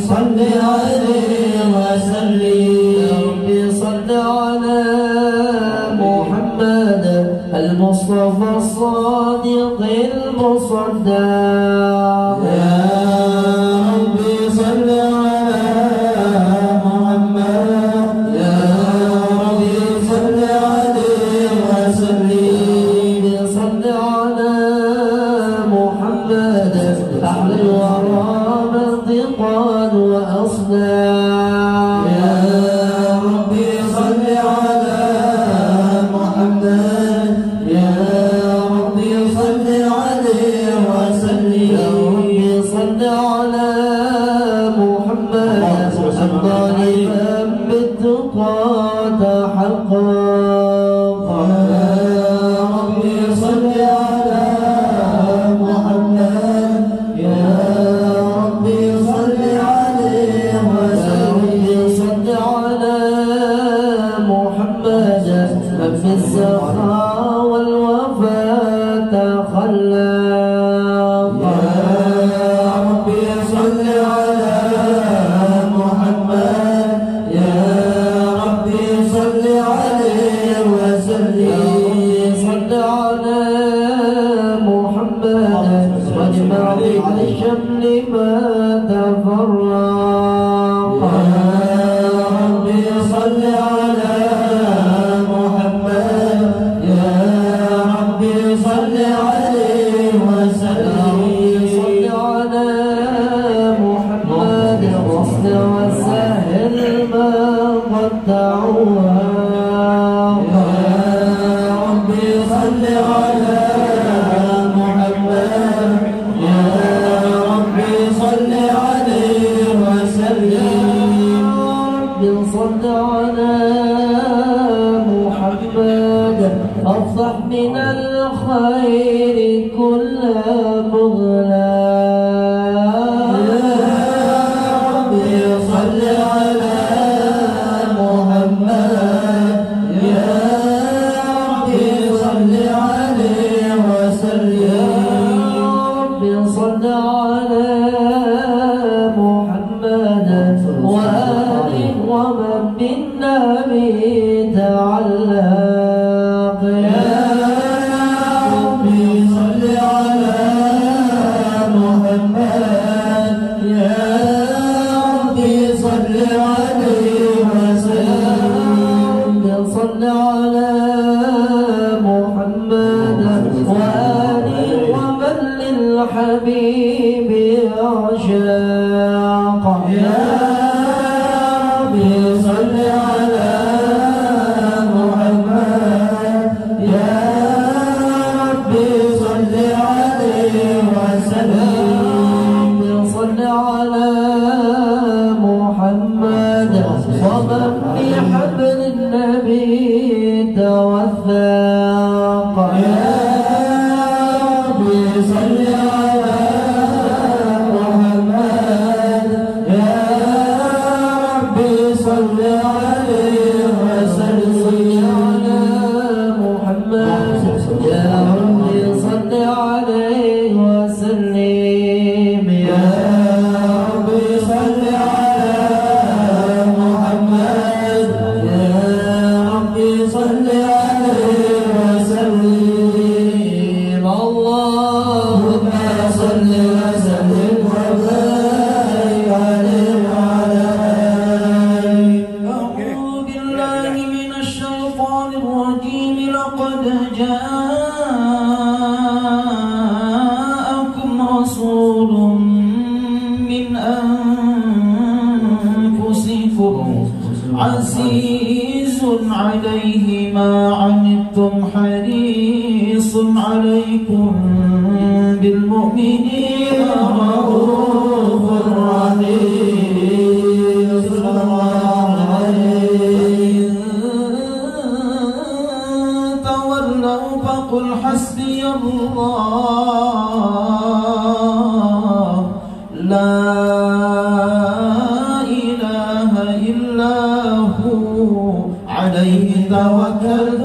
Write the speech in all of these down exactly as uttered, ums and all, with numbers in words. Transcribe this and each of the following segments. صل عليه وسلم صل على محمد المصطفى الصادق المصدق يا رب صل على محمد يا رب صل عليه وسلم صل على محمد أهل الورى الثقال وأصنام يا ربي صل على محمد يا ربي صل عليه وسلم يا ربي صل على محمد الطالبا بالتقى تحقق يا ربي صل على محمد يا في السخاء والوفاء تخلق يا ربي صل على محمد يا ربي صل عليه وسلم صل على محمد واجمع على الشمل ما تفرق يا ربي صل على أفضح من الخير كل مغلق يا ربي صل على محمد يا ربي صل عليه وسلم يا ربي صل على محمد وآله ومن بالنبي تعلق حبيبي عشاق يا ربي صل على محمد يا ربي صل عليه وسلم صل على محمد ومن في حبل النبي توثق يا ربي صل عزيز عليه ما عنتم حريص عليكم بالمؤمنين رؤوف رحيم صلى الله عليه وإن تولوا فقل حسبي الله لا عليه توكلت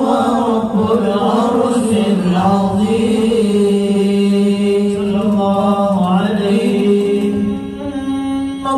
وهو رب العرش العظيم صلى الله عليه ثم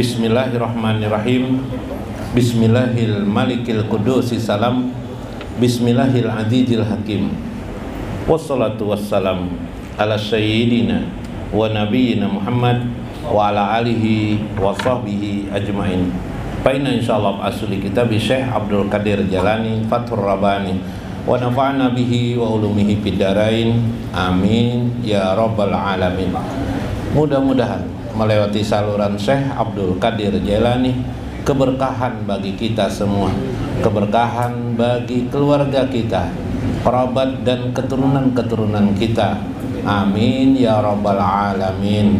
Bismillahirrahmanirrahim. Bismillahil malikil qudusis salam. Bismillahil azizil hakim. Wassalatu wassalam ala sayyidina wa nabiyina Muhammad wa ala alihi wa sahbihi ajmain. Baina insyaallah asli kitab Syekh Abdul Qadir Jalani Fathur Rabbani wa nafa'na bihi wa ulumihi bidarain. Amin ya rabbal alamin. Mudah-mudahan melewati saluran Syekh Abdul Qadir Jailani, keberkahan bagi kita semua, keberkahan bagi keluarga kita, kerabat dan keturunan-keturunan kita. Amin ya rabbal alamin.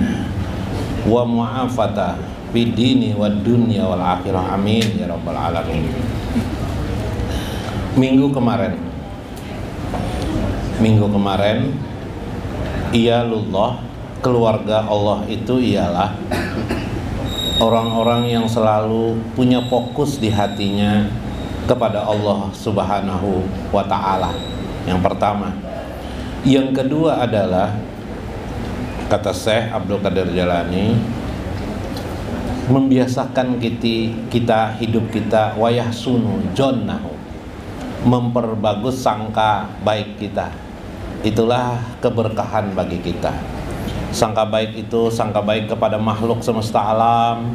Wa mu'afata bidini wa dunya wal akhirah. Amin ya rabbal alamin. Minggu kemarin Minggu kemarin iyalullah, keluarga Allah itu ialah orang-orang yang selalu punya fokus di hatinya kepada Allah Subhanahu wa ta'ala. Yang pertama. Yang kedua adalah, kata Syekh Abdul Qadir Jalani, membiasakan kita, kita hidup kita wayah sunu jonnahu, memperbagus sangka baik kita. Itulah keberkahan bagi kita. Sangka baik itu sangka baik kepada makhluk semesta alam,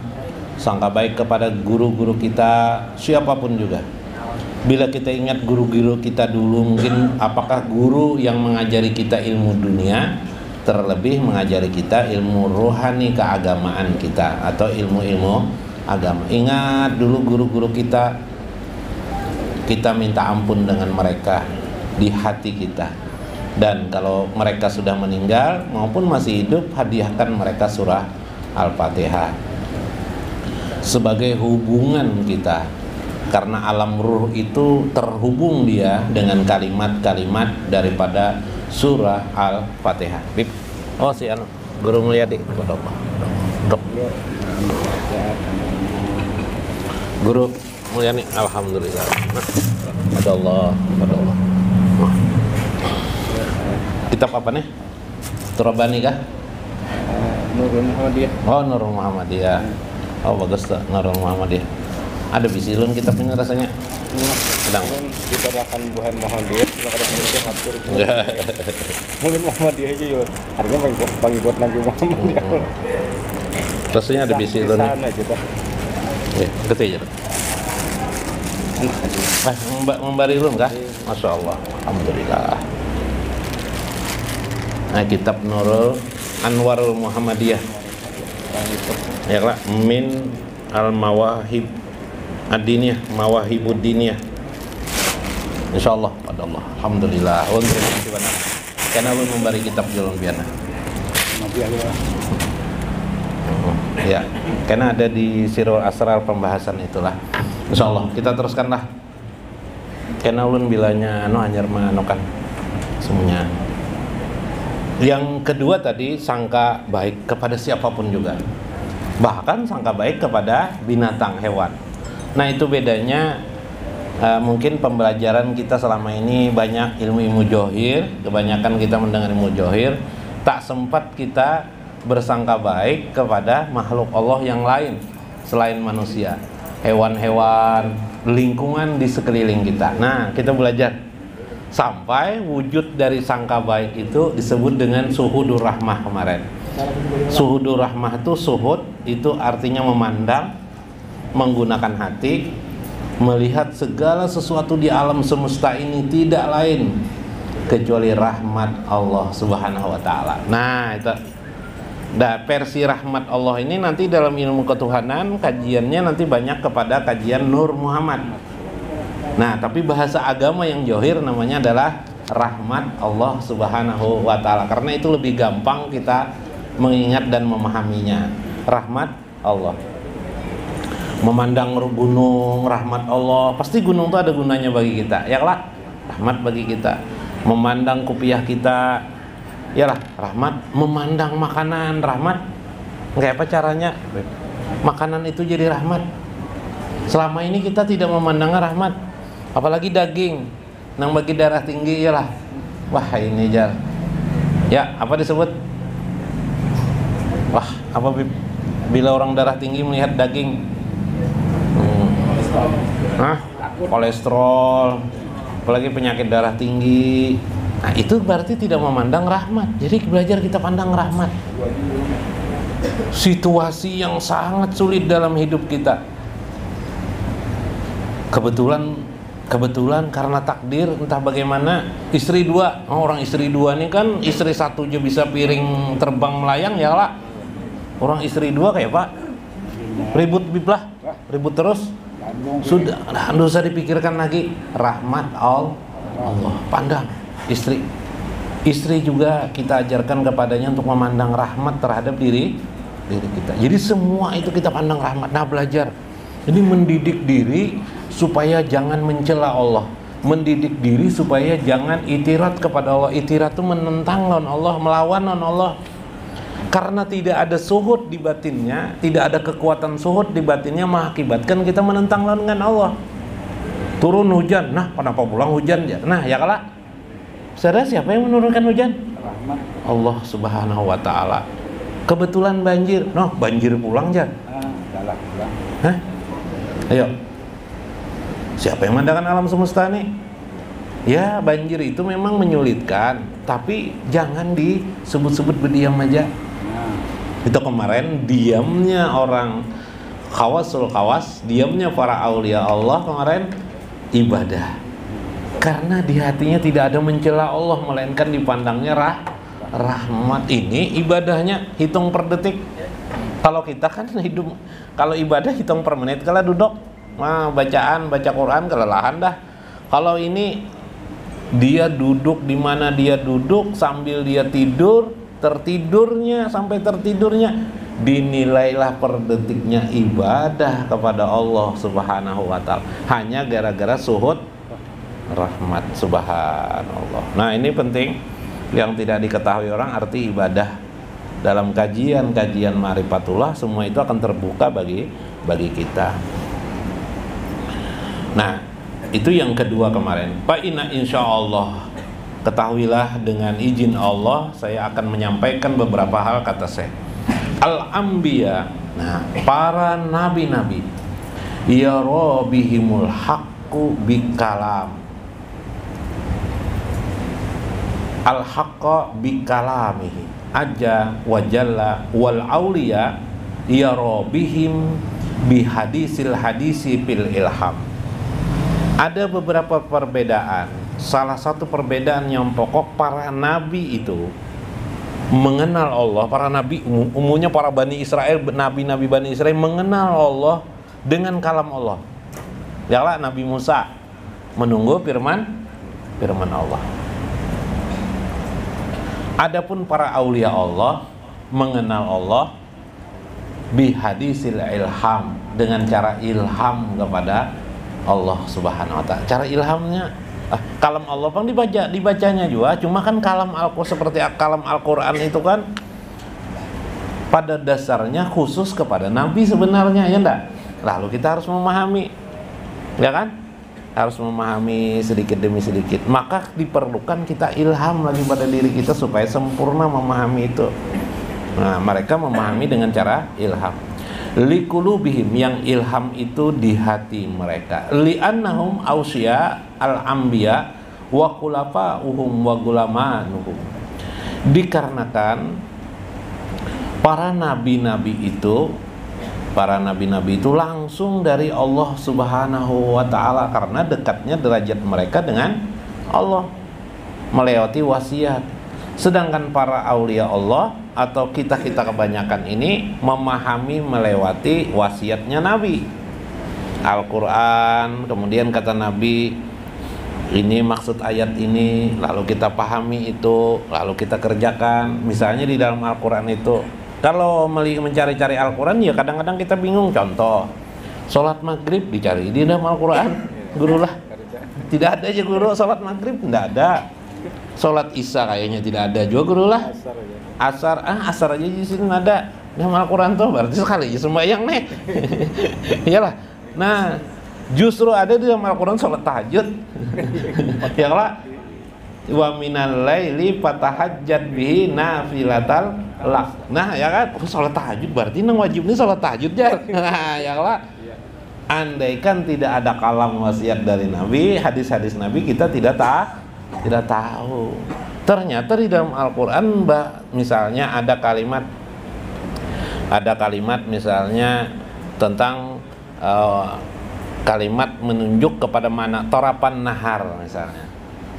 sangka baik kepada guru-guru kita, siapapun juga. Bila kita ingat guru-guru kita dulu, mungkin apakah guru yang mengajari kita ilmu dunia, terlebih mengajari kita ilmu rohani keagamaan kita, atau ilmu-ilmu agama. Ingat dulu guru-guru kita, kita minta ampun dengan mereka di hati kita. Dan kalau mereka sudah meninggal maupun masih hidup, hadiahkan mereka surah Al-Fatihah sebagai hubungan kita. Karena alam ruh itu terhubung dia dengan kalimat-kalimat daripada surah Al-Fatihah. Oh si anu, Guru Mulyadi. Guru Mulyadi, alhamdulillah. Masya Allah, Masya Allah. Kitab apa nih? Turabani kah? Nurul Muhammadiyah. Oh, Nurul Muhammadiyah. Oh, bagus tuh Nurul Muhammadiyah. Ada bisilun kitab ini rasanya. Sedang. Kita akan buhan Muhammadiyah. Nurul Muhammadiyah aja yuk. Harga bagi buat Nabi Muhammadiyah. Rasanya ada bisilun. Ya, ketik aja. Nah, membari ilun kah? Masya Allah. Alhamdulillah. Nah, kitab Nurul Anwarul Muhammadiyah. Ya lah, min al-mawahib ad-diniyah, mawahibud diniyah. Insyaallah pada Allah. Alhamdulillah. Untuk gimana? Karena lu memberi kitab jalan biana. Ya, karena ada di Sirul Asrar pembahasan itulah. Insyaallah kita teruskanlah. Karena ulun bilanya anu anyar manokan semuanya. Yang kedua tadi, sangka baik kepada siapapun juga, bahkan sangka baik kepada binatang, hewan. Nah itu bedanya. uh, Mungkin pembelajaran kita selama ini banyak ilmu-ilmu johir, kebanyakan kita mendengar ilmu johir, tak sempat kita bersangka baik kepada makhluk Allah yang lain selain manusia, hewan-hewan, lingkungan di sekeliling kita. Nah kita belajar sampai wujud dari sangka baik itu disebut dengan suhudur rahmah kemarin. Suhudur rahmah itu suhud, itu artinya memandang menggunakan hati, melihat segala sesuatu di alam semesta ini tidak lain kecuali rahmat Allah Subhanahu wa ta'ala. Nah itu nah, versi rahmat Allah ini nanti dalam ilmu ketuhanan kajiannya nanti banyak kepada kajian Nur Muhammad. Nah, tapi bahasa agama yang johir namanya adalah rahmat Allah Subhanahu wa ta'ala. Karena itu lebih gampang kita mengingat dan memahaminya. Rahmat Allah. Memandang gunung, rahmat Allah. Pasti gunung itu ada gunanya bagi kita. Yalah, rahmat bagi kita. Memandang kupiah kita, yalah, rahmat. Memandang makanan, rahmat. Kayak apa caranya? Makanan itu jadi rahmat. Selama ini kita tidak memandang rahmat, apalagi daging nang bagi darah tinggi. Iyalah, wah ini jar ya apa disebut, wah apa bib Bila orang darah tinggi melihat daging, hmm. Hah? Kolesterol, apalagi penyakit darah tinggi, nah itu berarti tidak memandang rahmat. Jadi belajar kita pandang rahmat. Situasi yang sangat sulit dalam hidup kita, kebetulan kebetulan karena takdir entah bagaimana istri dua. Oh, orang istri dua ini kan istri satu aja bisa piring terbang melayang ya lah, orang istri dua kayak pak ribut biblah ribut terus sudah nggak usah dipikirkan lagi. Rahmat Allah, pandang istri istri juga kita ajarkan kepadanya untuk memandang rahmat terhadap diri diri kita. Jadi semua itu kita pandang rahmat. Nah belajar ini mendidik diri supaya jangan mencela Allah, mendidik diri supaya jangan itirat kepada Allah. Itirat itu menentang lawan Allah, melawan lawan Allah. Karena tidak ada suhud di batinnya, tidak ada kekuatan suhud di batinnya, mengakibatkan kita menentang lawan dengan Allah. Turun hujan, nah kenapa pulang hujan? Nah ya kalah. Saudara, siapa yang menurunkan hujan? Allah Subhanahu Wa Taala. Kebetulan banjir, noh banjir pulang jan. Hah? Ayo. Siapa yang mengandalkan alam semesta nih? Ya banjir itu memang menyulitkan, tapi jangan disebut-sebut berdiam aja. Itu kemarin diamnya orang khawasul khawas, diamnya para aulia Allah kemarin ibadah. Karena di hatinya tidak ada mencela Allah, melainkan dipandangnya rah rahmat. Ini ibadahnya hitung per detik. Kalau kita kan hidup, kalau ibadah hitung per menit, kalau duduk mah bacaan, baca Quran kelelahan dah. Kalau ini dia duduk di mana dia duduk sambil dia tidur, tertidurnya sampai tertidurnya dinilailah per detiknya ibadah kepada Allah Subhanahu wa taala. Hanya gara-gara suhud rahmat subhanallah. Nah, ini penting yang tidak diketahui orang arti ibadah. Dalam kajian-kajian ma'rifatullah semua itu akan terbuka bagi bagi kita. Nah, itu yang kedua kemarin. Pak Ina, insya Allah, ketahuilah dengan izin Allah, saya akan menyampaikan beberapa hal kata saya. Al-Anbiya, nah, para nabi-nabi, ya robihimul haqqu bikalam, al-haqqa bikalamihi, aja wajalla wal awliya, ya robihim bihadisil hadisi bil ilham. Ada beberapa perbedaan. Salah satu perbedaan yang pokok, para nabi itu mengenal Allah. Para nabi umum, umumnya para Bani Israel, nabi-nabi Bani Israel mengenal Allah dengan kalam Allah. Yalah Nabi Musa menunggu firman firman Allah. Adapun para aulia Allah mengenal Allah bihadisil ilham, dengan cara ilham kepada Allah Subhanahu wa ta'ala. Cara ilhamnya ah, kalam Allah bang dibaca, dibacanya juga. Cuma kan kalam Al-Qur'an seperti kalam Al-Qur'an itu kan pada dasarnya khusus kepada nabi sebenarnya, ya enggak? Lalu kita harus memahami, ya kan? Harus memahami sedikit demi sedikit. Maka diperlukan kita ilham lagi pada diri kita supaya sempurna memahami itu. Nah, mereka memahami dengan cara ilham. Liqulubihim, yang ilham itu di hati mereka. Li'annahum ausya al-anbiya wa khulafa'uhum wa gulamanuhum. Dikarenakan para nabi-nabi itu, para nabi-nabi itu langsung dari Allah Subhanahu wa ta'ala, karena dekatnya derajat mereka dengan Allah melewati wasiat. Sedangkan para aulia Allah atau kita-kita kebanyakan ini memahami melewati wasiatnya Nabi, Al-Quran, kemudian kata Nabi ini maksud ayat ini, lalu kita pahami itu, lalu kita kerjakan. Misalnya di dalam Al-Quran itu, kalau mencari-cari Al-Quran ya kadang-kadang kita bingung. Contoh, sholat maghrib dicari di dalam Al-Quran, guru lah tidak ada aja guru, sholat maghrib tidak ada, sholat isya kayaknya tidak ada juga guru lah, asar ah asar aja di sini ada dalam Al-Quran tuh, berarti sekali aja sembahyang nih. Iyalah. Nah justru ada di dalam Al-Quran sholat tahajud. Ya lah, wa minal laili fatahajjat bihi nafilatal Lak. Nah, ya kan, oh, sholat tahajud berarti nang wajib nih sholat tahajud jar. Nah, ya lah. Andaikan tidak ada kalam wasiat dari Nabi, hadis-hadis Nabi kita tidak ta tidak tahu. Ternyata di dalam Al-Qur'an, Mbak, misalnya ada kalimat ada kalimat misalnya tentang uh, kalimat menunjuk kepada mana tarafan nahar misalnya.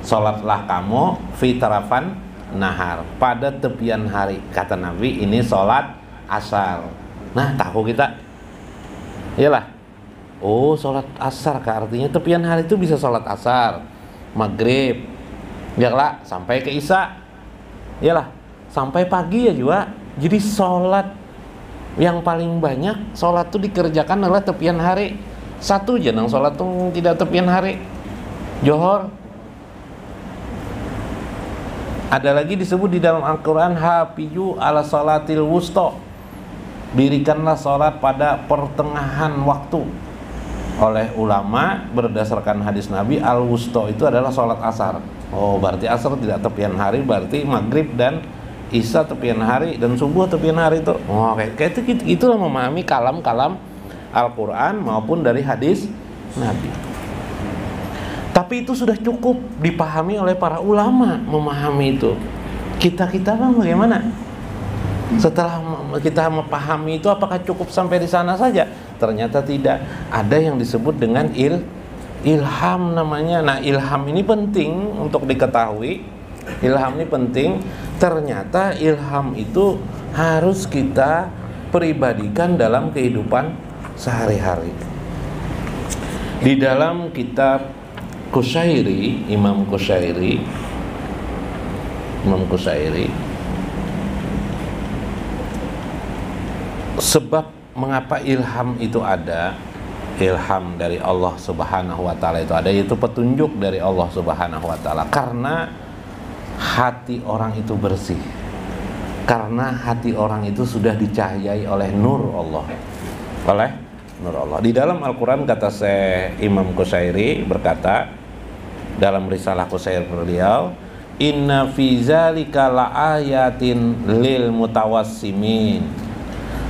Sholatlah kamu fi tarafan nahar, pada tepian hari, kata Nabi ini sholat asar. Nah, tahu kita, iyalah, oh sholat asar kah, artinya tepian hari itu bisa sholat asar, maghrib, biarlah sampai ke isya, iyalah sampai pagi ya juga. Jadi sholat yang paling banyak sholat itu dikerjakan adalah tepian hari. Satu jenang sholat tuh tidak tepian hari, johor. Ada lagi disebut di dalam Al-Quran, hafizu ala salatil wusta, dirikanlah sholat pada pertengahan waktu. Oleh ulama berdasarkan hadis Nabi, al-wusta itu adalah sholat asar. Oh, berarti asar tidak tepian hari, berarti maghrib dan isya tepian hari, dan subuh tepian hari itu. Oh, kayak itu, itu, itulah memahami kalam-kalam Al-Quran maupun dari hadis Nabi. Tapi itu sudah cukup dipahami oleh para ulama, memahami itu. Kita-kita bang bagaimana? Setelah kita memahami itu, apakah cukup sampai di sana saja? Ternyata tidak. Ada yang disebut dengan il, ilham namanya. Nah, ilham ini penting untuk diketahui. Ilham ini penting. Ternyata ilham itu harus kita peribadikan dalam kehidupan sehari-hari. Di dalam kitab Qusyairi, Imam Qusyairi Imam Qusyairi sebab mengapa ilham itu ada, ilham dari Allah Subhanahu wa taala itu ada, yaitu petunjuk dari Allah Subhanahu wa taala. Karena hati orang itu bersih, karena hati orang itu sudah dicahayai oleh nur Allah, oleh nur Allah. Di dalam Al-Quran, kata Syekh Imam Qusyairi berkata dalam risalah Qusyairi beliau, inna fi zalika la'ayatin lil mutawassimin,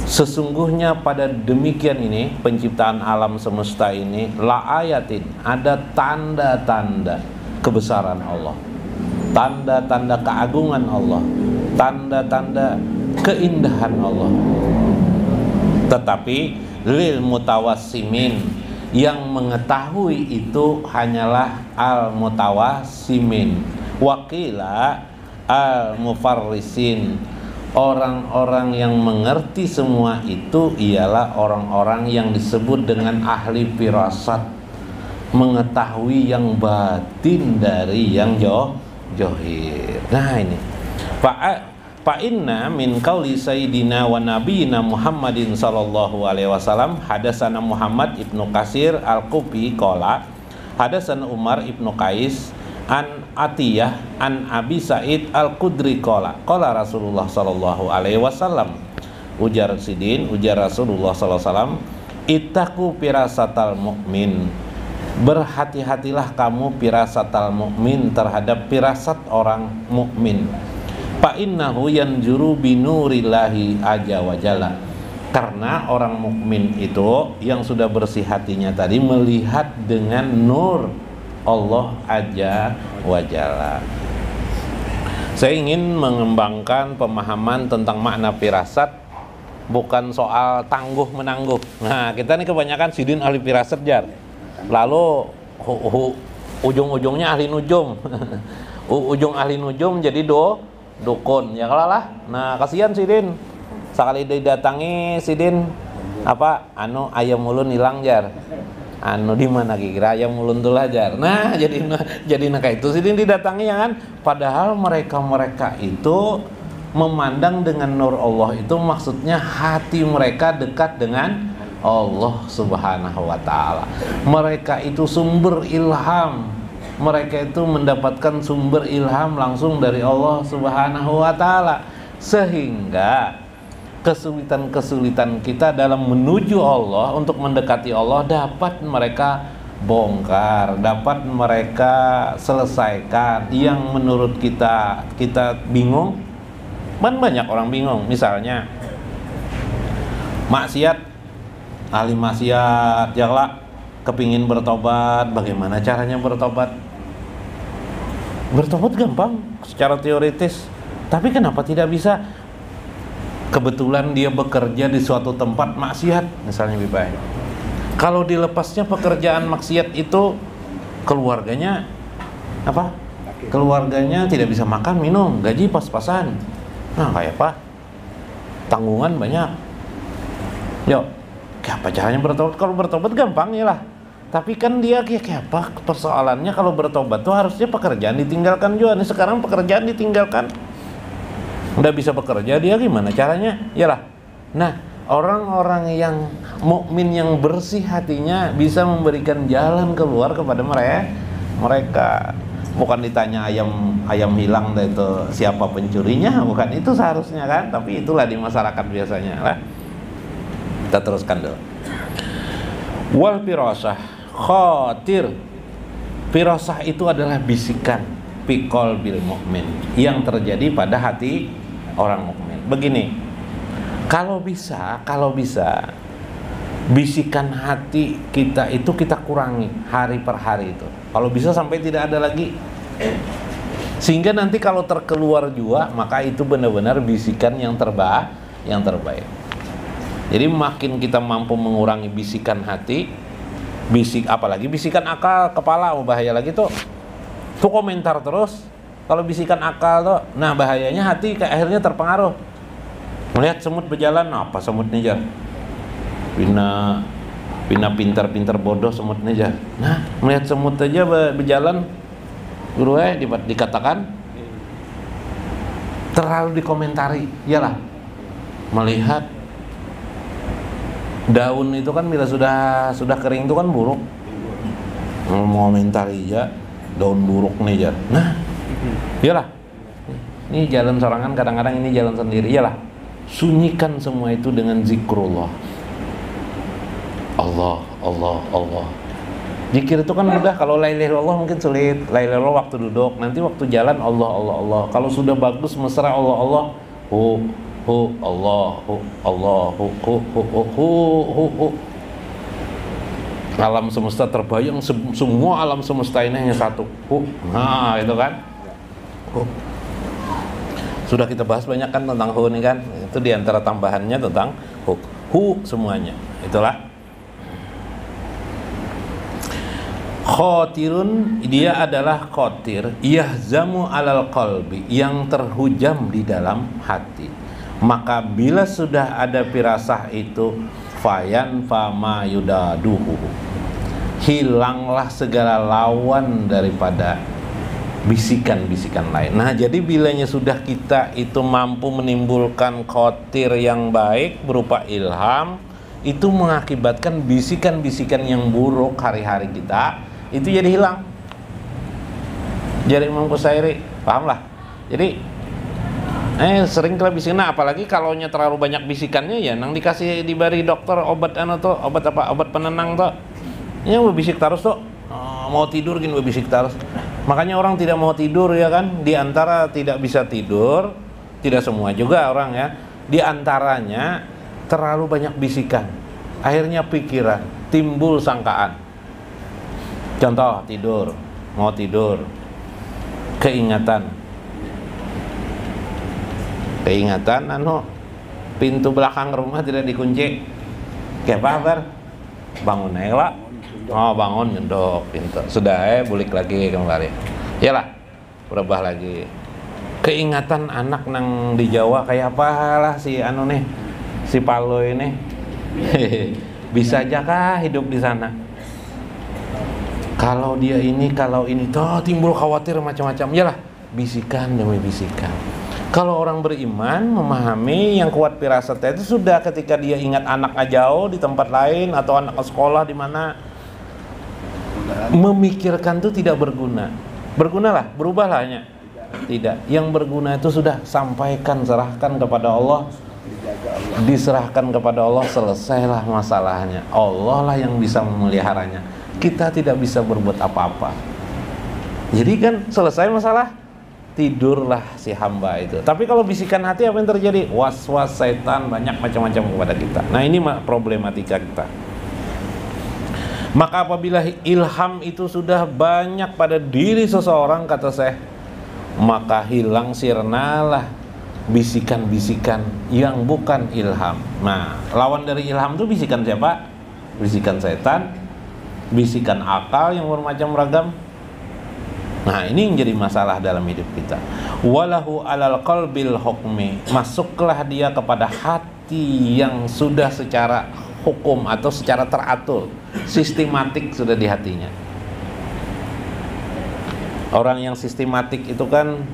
sesungguhnya pada demikian ini penciptaan alam semesta ini, la'ayatin, ada tanda-tanda kebesaran Allah, tanda-tanda keagungan Allah, tanda-tanda keindahan Allah, tetapi lil mutawassimin, yang mengetahui itu hanyalah al mutawassimin, waqila al mufarrisin, orang-orang yang mengerti semua itu ialah orang-orang yang disebut dengan ahli firasat, mengetahui yang batin dari yang joh johir. Nah ini Pak Fa inna min qauli sayyidina wa nabiyina Muhammadin sallallahu alaihi wasallam hadatsana Muhammad Ibnu Kasir al-Qubi qala hadatsana Umar Ibnu Qais an Atiyah an Abi Sa'id al qudri qala qala Rasulullah sallallahu alaihi wasallam, ujar sidin ujar Rasulullah sallallahu alaihi wasallam, ittaqu firasatal mukmin, berhati-hatilah kamu firasatal mukmin, terhadap firasat orang mukmin. Fa innahu yanjuru binurillahi aja wajalla, karena orang mukmin itu yang sudah bersih hatinya tadi melihat dengan nur Allah aja wajalla. Saya ingin mengembangkan pemahaman tentang makna firasat, bukan soal tangguh menangguh. Nah, kita ini kebanyakan sidin ahli firasat jar, lalu ujung-ujungnya ahli nujum. Ujung ahli nujum jadi do dukun, ya kalah lah. Nah, kasihan sidin, sekali didatangi sidin apa anu ayam ulun hilang jar, anu di mana kira ayam ulun tuh jar. Nah, jadi jadi naka itu sidin didatangi ya kan, padahal mereka mereka itu memandang dengan nur Allah, itu maksudnya hati mereka dekat dengan Allah Subhanahu wa taala. Mereka itu sumber ilham, mereka itu mendapatkan sumber ilham langsung dari Allah Subhanahu wa taala, sehingga kesulitan-kesulitan kita dalam menuju Allah, untuk mendekati Allah, dapat mereka bongkar, dapat mereka selesaikan. Yang menurut kita kita bingung, Dan banyak orang bingung, misalnya maksiat, ahli maksiat, jala kepingin bertobat, bagaimana caranya bertobat? Bertobat gampang secara teoritis, tapi kenapa tidak bisa? Kebetulan dia bekerja di suatu tempat maksiat, misalnya lebih baik. Kalau dilepasnya pekerjaan maksiat itu, keluarganya apa? Keluarganya tidak bisa makan minum, gaji pas-pasan. Nah, kayak apa? Tanggungan banyak. Yuk, kayak apa caranya bertobat? Kalau bertobat gampang ya lah. Tapi kan dia kayak apa? Persoalannya kalau bertobat tuh harusnya pekerjaan ditinggalkan juga. Nih sekarang pekerjaan ditinggalkan. Udah bisa bekerja dia gimana caranya? Yalah. Nah, orang-orang yang mukmin yang bersih hatinya bisa memberikan jalan keluar kepada mereka. Mereka bukan ditanya ayam ayam hilang dan itu siapa pencurinya, bukan itu seharusnya kan, tapi itulah di masyarakat biasanya lah. Kita teruskan dulu. Wal pirasah khatir. Pirasah itu adalah bisikan pikol bil mukmin yang terjadi pada hati orang mukmin. Begini, kalau bisa, kalau bisa bisikan hati kita itu kita kurangi hari per hari itu. Kalau bisa sampai tidak ada lagi. Sehingga nanti kalau terkeluar juga, maka itu benar-benar bisikan yang terbaik, yang terbaik. Jadi makin kita mampu mengurangi bisikan hati, bisik apalagi bisikan akal, kepala, oh bahaya lagi tuh. Tuh komentar terus. Kalau bisikan akal tuh, nah bahayanya hati kayak akhirnya terpengaruh. Melihat semut berjalan, apa semutnya jalan? Pina, pina pintar-pintar bodoh semutnya aja. Nah, melihat semut aja berjalan, guru eh dikatakan terlalu dikomentari. Iyalah, melihat daun itu kan bila sudah sudah kering itu kan buruk. Mau komentari aja daun buruk nih aja. Nah, iyalah. Ini jalan sorangan kadang-kadang ini jalan sendiri. Iyalah, sunyikan semua itu dengan zikrullah. Allah, Allah, Allah. Zikir itu kan mudah. Kalau la ilaha illallah mungkin sulit. La ilaha illallah waktu duduk, nanti waktu jalan Allah, Allah, Allah. Kalau sudah bagus mesra Allah, Allah. Hu, hu, Allah, hu, Allah, hu, hu, hu, hu, hu, hu. Alam semesta terbayang, semua alam semesta ini hanya satu. Hu, nah itu kan. Hu. Sudah kita bahas banyak kan tentang hu ini kan. Itu diantara tambahannya tentang hu, hu semuanya. Itulah. Khotirun, dia adalah khotir yahzamu alal qalbi, yang terhujam di dalam hati. Maka bila sudah ada firasah itu, fayan fama yudaduhu, hilanglah segala lawan daripada bisikan-bisikan lain. Nah, jadi bilanya sudah kita itu mampu menimbulkan khotir yang baik berupa ilham, itu mengakibatkan bisikan-bisikan yang buruk hari-hari kita itu jadi hilang. Jadi Imam Qusyairi, pahamlah. Jadi eh sering kali bisikan, nah, apalagi kalau nya terlalu banyak bisikannya ya nang dikasih diberi dokter obat anu tuh, obat apa? Obat penenang tuh. Ya bisik terus tuh. Mau tidur gini bisik terus. Makanya orang tidak mau tidur ya kan, di antara tidak bisa tidur, tidak semua juga orang ya. Di antaranya terlalu banyak bisikan. Akhirnya pikiran, timbul sangkaan. Contoh tidur, mau tidur, keingatan, keingatan, anu pintu belakang rumah tidak dikunci, kayak apa kabar? Bangun elak, oh bangun nyendok pintu, sudah eh bulik lagi kembali, iyalah berubah lagi. Keingatan anak nang di Jawa kayak apalah si anu nih, si Palo ini, bisa aja kah hidup di sana? Kalau dia ini, kalau ini, toh timbul khawatir macam-macam. Yalah, bisikan demi bisikan. Kalau orang beriman memahami yang kuat firasatnya itu sudah ketika dia ingat anaknya jauh di tempat lain atau anak sekolah di mana, memikirkan itu tidak berguna. Bergunalah, berubahlah hanya. Tidak. Yang berguna itu sudah sampaikan, serahkan kepada Allah. Diserahkan kepada Allah, selesailah masalahnya. Allah lah yang bisa memeliharanya. Kita tidak bisa berbuat apa-apa. Jadi kan selesai masalah. tidurlah si hamba itu. Tapi kalau bisikan hati apa yang terjadi? Was-was setan banyak macam-macam kepada kita. Nah, ini problematika kita. Maka apabila ilham itu sudah banyak pada diri seseorang, kata Syekh, maka hilang sirnalah bisikan-bisikan yang bukan ilham. Nah, lawan dari ilham itu bisikan siapa? Bisikan setan, bisikan akal yang bermacam ragam. Nah, ini yang jadi masalah dalam hidup kita. Walahu alal qalbil hukmi, masuklah dia kepada hati yang sudah secara hukum atau secara teratur, sistematik sudah di hatinya. Orang yang sistematik itu kan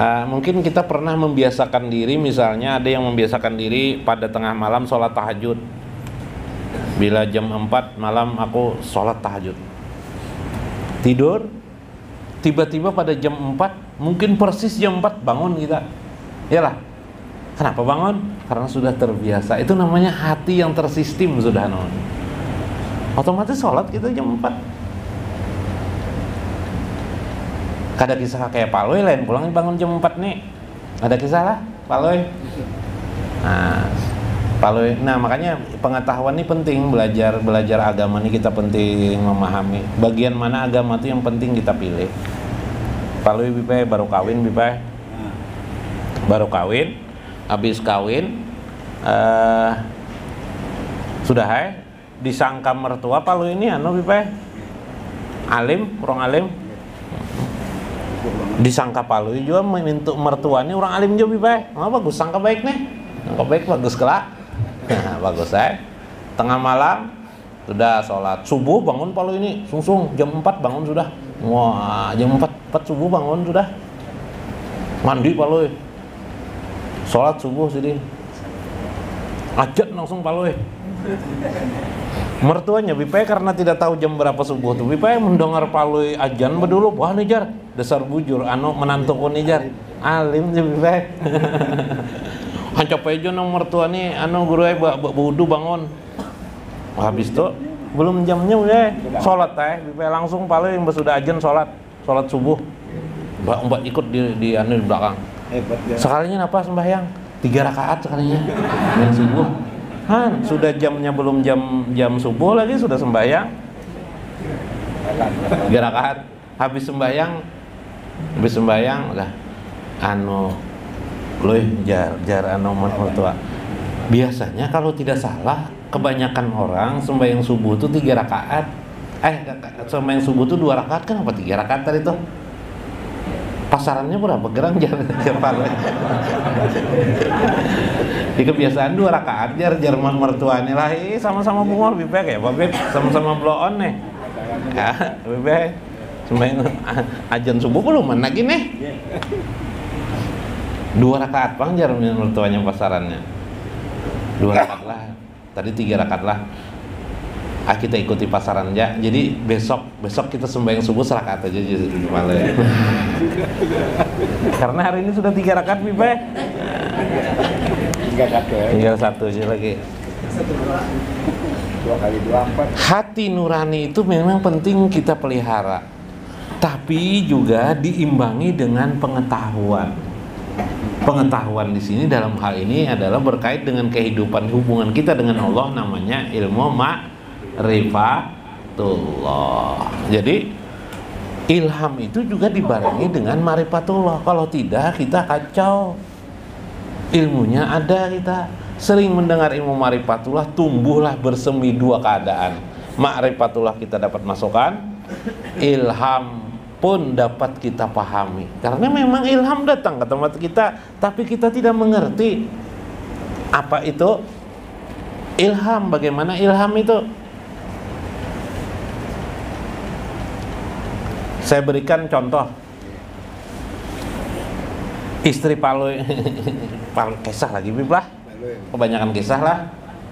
uh, mungkin kita pernah membiasakan diri, misalnya ada yang membiasakan diri pada tengah malam sholat tahajud. Bila jam empat malam aku sholat tahajud, tidur tiba-tiba pada jam empat, mungkin persis jam empat bangun kita. Iyalah. Kenapa bangun? Karena sudah terbiasa. Itu namanya hati yang tersistem sudah, non. Otomatis sholat kita jam empat. Ada kisah kayak Pak Loy lain pulang bangun jam empat nih. Ada kisah lah Pak Loy. Nah, Pak Loy. Nah, makanya pengetahuan ini penting, belajar belajar agama ini kita penting memahami bagian mana agama itu yang penting kita pilih. Pak Loy Bipai baru kawin, Bipai baru kawin, habis kawin uh, sudah hai disangka mertua Pak Loy ini anu Bipai alim, orang alim. Disangka Pak Loy juga minta mertuanya orang alim juga Bipai. Nah, bagus, sangka baik nih. Sangka baik bagus kelak. Nah, bagus eh. Tengah malam sudah sholat subuh bangun Pak Loy ini. Sungsung jam empat bangun sudah. Wah, jam empat subuh bangun sudah. Mandi Pak Loy. Sholat subuh jadi ajat langsung Pak Loy. Mertuanya Bipai karena tidak tahu jam berapa subuh tuh, Bipai mendengar Pak Loy ajan bedulu. Wah, nijar dasar bujur anu menantuku nijar alim sih Bipai. Hancapai aja nang mertua nih anu guru ai wudu bangun. Habis itu belum jamnya Bipai sholat teh Bipai langsung Pak Loy yang sudah ajan sholat sholat subuh. Mbak ikut di di anu di belakang. Sekalinya apa sembahyang tiga rakaat sekalinya yang subuh. Han sudah jamnya belum jam jam subuh lagi sudah sembahyang tiga rakaat. Habis sembahyang habis sembahyang lah anu Loy jar jar anu mertua. Biasanya kalau tidak salah kebanyakan orang sembahyang subuh itu tiga rakaat. Eh sembahyang subuh itu dua rakaat kan apa tiga rakaat tadi tuh? Pasarannya berapa gerang jar jar Pak? Di kebiasaan dua rakaat jar Jerman mertuanya lah, eh sama-sama bunga Bipai kayak Babe sama-sama blow on nih. Ya, Bipai sembahyang ajan subuh belum lagi nih. Dua rakaat Bang jar mertuanya pasarannya. Dua rakaat lah. Tadi tiga rakaat lah. Ah, kita ikuti pasaran aja. Jadi besok besok kita sembahyang subuh serakaat aja jadi malah ya. Karena hari ini sudah tiga rakaat Bipai. Tiga rakaat. Tinggal satu aja lagi. Dua kali dua empat. Hati nurani itu memang penting kita pelihara, tapi juga diimbangi dengan pengetahuan. Pengetahuan di sini dalam hal ini adalah berkait dengan kehidupan hubungan kita dengan Allah, namanya ilmu ma. Marifatullah. Jadi ilham itu juga dibarengi dengan marifatullah. Kalau tidak kita kacau. Ilmunya ada kita. Sering mendengar ilmu marifatullah, tumbuhlah bersemi dua keadaan. Marifatullah kita dapat masukan, ilham pun dapat kita pahami. Karena memang ilham datang ke tempat kita, tapi kita tidak mengerti apa itu ilham, bagaimana ilham itu. Saya berikan contoh istri Pak Loy. Kisah lagi Biblah, kebanyakan kisah lah.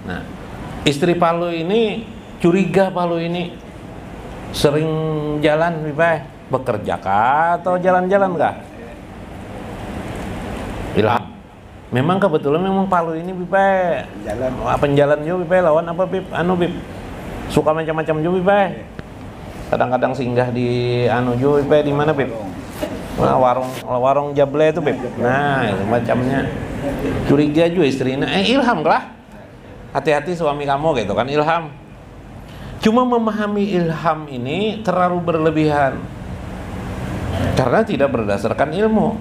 Nah, istri Pak Loy ini curiga Pak Loy ini sering jalan Biblah, bekerja kah atau jalan-jalan kah? Ilham. Memang kebetulan memang Pak Loy ini Bipai penjalan, penjalan juga Bipai lawan apa Bib? Anu Bib suka macam-macam juga Bipai. Kadang-kadang singgah di anu juga Bipai di mana Bib? Nah, warung warung Jable itu, Beb. Nah, itu macamnya. Curiga juga istrinya. Eh, ilham lah. Hati-hati suami kamu gitu kan, ilham. Cuma memahami ilham ini terlalu berlebihan. Karena tidak berdasarkan ilmu.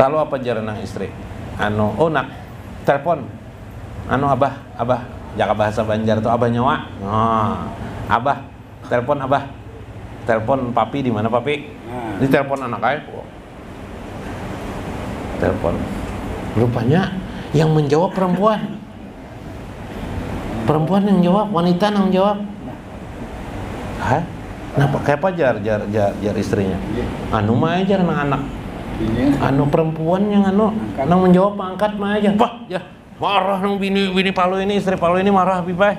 Lalu apa jaranan istri? Anu, oh nak, telepon. Anu abah, abah, jaga bahasa Banjar itu abah nyawa. Oh, abah, telepon abah. Telepon papi, di mana papi? Di telepon anak ayah. Telepon. Rupanya yang menjawab perempuan. Perempuan yang jawab, wanita yang jawab. Hah? Kenapa? Kayak apa jar, jar, jar, jar istrinya? Anu mah aja anak-anak. Anu perempuan yang anu, yang menjawab angkat mah aja. Wah, ya marah nang bini, bini Palu ini, istri Palu ini marah pipai.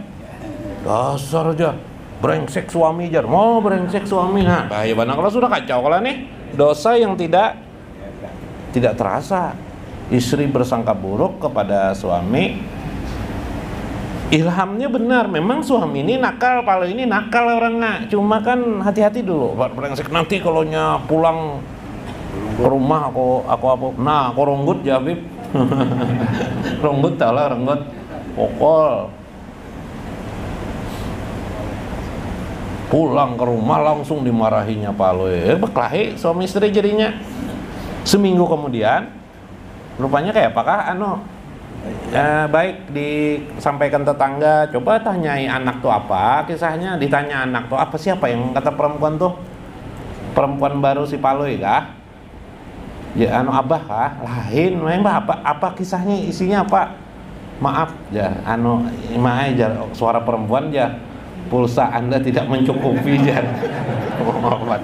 Dasar aja. Brengsek suami jar, mau brengsek suami. Nah, bahaya banget kalau sudah kacau kalau nih. Dosa yang tidak tidak terasa. Istri bersangka buruk kepada suami. Ilhamnya benar, memang suami ini nakal, Palu ini nakal orangnya. Cuma kan hati-hati dulu, Pak Brengsek nanti kalau nya pulang ke rumah aku aku apa? Nah, aku ronggut ya, Habib. Ronggut talah, ronggut pokol. Pulang ke rumah langsung dimarahinya Palu. Eh, beklahi suami istri jadinya. Seminggu kemudian, rupanya kayak apakah ano? Eh, baik disampaikan tetangga, coba tanyai anak tuh apa kisahnya, ditanya anak tuh apa, siapa yang kata perempuan tuh, perempuan baru si Paloi kah, ya anu abah kah, lain memang apa, apa kisahnya, isinya apa, maaf ya anu maaf ya suara perempuan ya pulsa anda tidak mencukupi ya.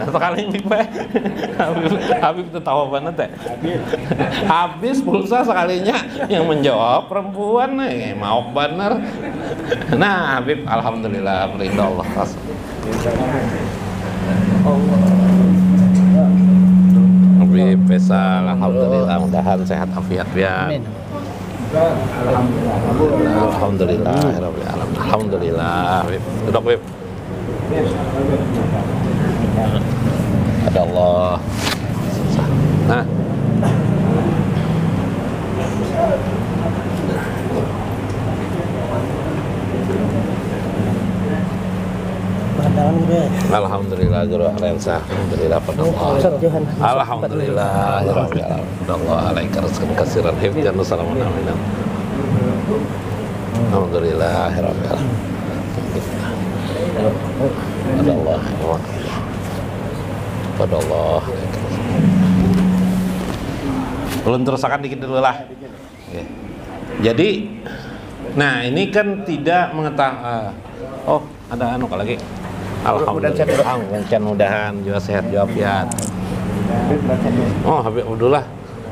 Sekali ini Pak Habib, Habib tertawa banget ya. Habis pulsa sekalinya yang menjawab perempuan eh, mau bener. Nah Habib alhamdulillah ridha Allah. Habib besar alhamdulillah mudah-mudahan sehat afiat ya. Alhamdulillah alhamdulillah alhamdulillah Habib. Duduk Habib. Ada Allah. Nah. Alhamdulillah guru Alensa. Alhamdulillah pada Allah. Alhamdulillah ya Rabbil alamin. Allah alaika rizqan katsiran hifdzan wa salamun amin. Alhamdulillah ya Rabbil alamin. Ada Allah. Pada Allah. Belum terusakan dikit dulu lah. Jadi, nah ini kan tidak mengetahui. Uh, oh, ada anu lagi. Alhamdulillah. Mudah-mudahan juga sehat juga afiat. Oh, Habib Abdullah.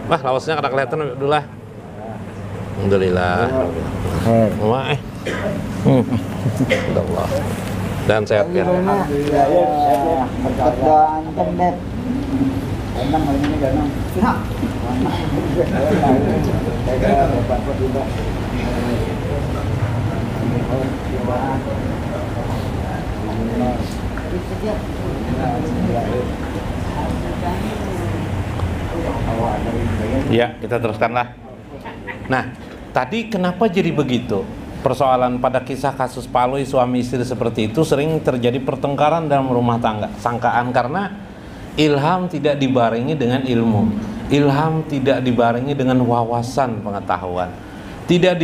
Wah, lawasnya kada kelihatan Habib Abdullah. Alhamdulillah. Wah. Hmm. Alhamdulillah. Dan sehat ya. Ya, kita teruskanlah. Nah, tadi kenapa jadi begitu? Persoalan pada kisah kasus Paloi suami istri seperti itu sering terjadi pertengkaran dalam rumah tangga. Sangkaan karena ilham tidak dibarengi dengan ilmu. Ilham tidak dibarengi dengan wawasan pengetahuan. Tidak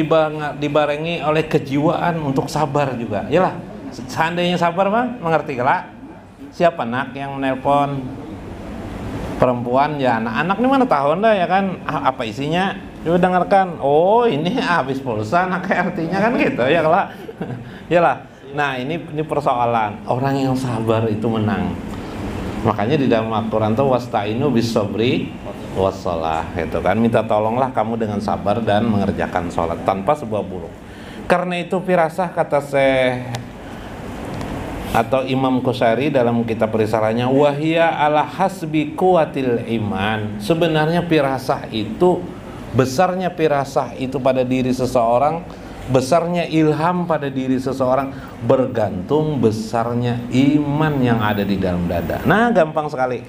dibarengi oleh kejiwaan untuk sabar juga. Yalah, seandainya sabar bang, mengerti kelak. Siapa nak yang menelpon perempuan ya anak-anak ini mana tahun dah ya kan apa isinya? Coba dengarkan, oh ini habis pulsa anak artinya kan gitu ya lah, ya lah. Nah ini ini persoalan orang yang sabar itu menang. Makanya di dalam Al-Quran tuh wasta'inu bis-sabri was-shalah gitu kan, minta tolonglah kamu dengan sabar dan mengerjakan sholat tanpa sebuah buruk. Karena itu firasah kata Syekh atau Imam Qusyairi dalam kitab risalahnya wahia ala hasbi quwatil iman. Sebenarnya firasah itu besarnya firasah itu pada diri seseorang, besarnya ilham pada diri seseorang bergantung besarnya iman yang ada di dalam dada. Nah, gampang sekali.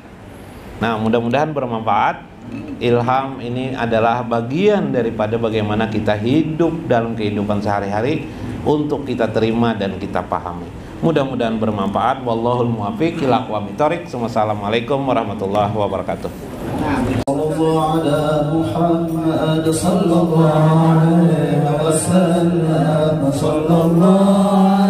Nah, mudah-mudahan bermanfaat. Ilham ini adalah bagian daripada bagaimana kita hidup dalam kehidupan sehari-hari untuk kita terima dan kita pahami. Mudah-mudahan bermanfaat. Wallahul muwaffiq ila aqwamit thoriq. Wassalamualaikum warahmatullahi wabarakatuh. Sallallahu alaihi wasallam.